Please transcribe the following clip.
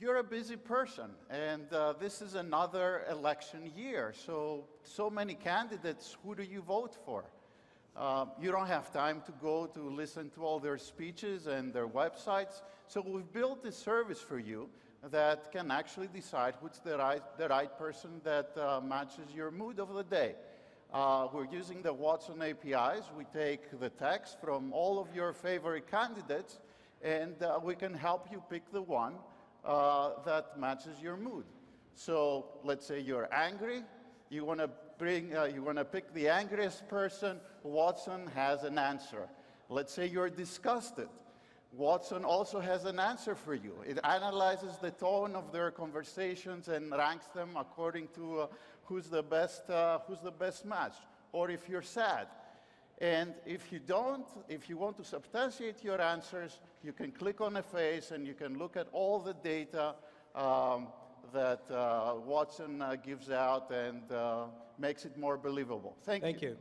You're a busy person, and this is another election year, so many candidates. Who do you vote for? You don't have time to go to listen to all their speeches and their websites, so we've built this service for you that can actually decide who's the right person that matches your mood of the day. We're using the Watson APIs. We take the text from all of your favorite candidates, and we can help you pick the one that matches your mood. So let's say you're angry. You want to pick the angriest person. Watson has an answer. Let's say you're disgusted. Watson also has an answer for you. It analyzes the tone of their conversations and ranks them according to who's the best match. Or if you're sad. And if you want to substantiate your answers, you can click on a face and you can look at all the data that Watson gives out and makes it more believable. Thank you.